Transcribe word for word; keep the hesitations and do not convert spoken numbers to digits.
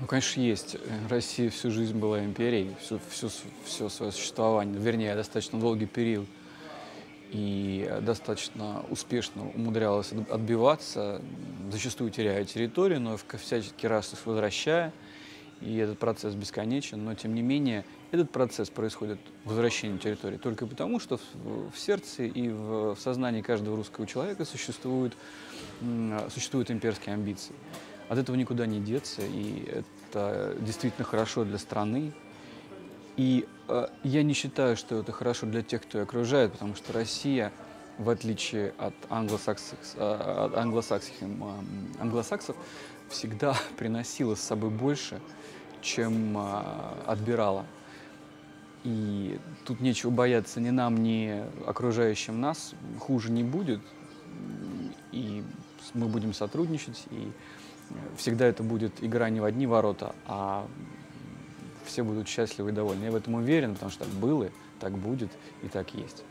Ну, конечно, есть. Россия всю жизнь была империей, все, все, все свое существование, вернее, достаточно долгий период. И достаточно успешно умудрялась отбиваться, зачастую теряя территорию, но всячески раз их возвращая. И этот процесс бесконечен, но, тем не менее, этот процесс происходит возвращение территории только потому, что в сердце и в сознании каждого русского человека существуют, существуют имперские амбиции. От этого никуда не деться, и это действительно хорошо для страны. И э, я не считаю, что это хорошо для тех, кто ее окружает, потому что Россия, в отличие от англосаксов, от англосаксов, англосаксов всегда приносила с собой больше, чем э, отбирала. И тут нечего бояться ни нам, ни окружающим нас. Хуже не будет. И мы будем сотрудничать, и всегда это будет игра не в одни ворота, а все будут счастливы и довольны. Я в этом уверен, потому что так было, так будет и так есть.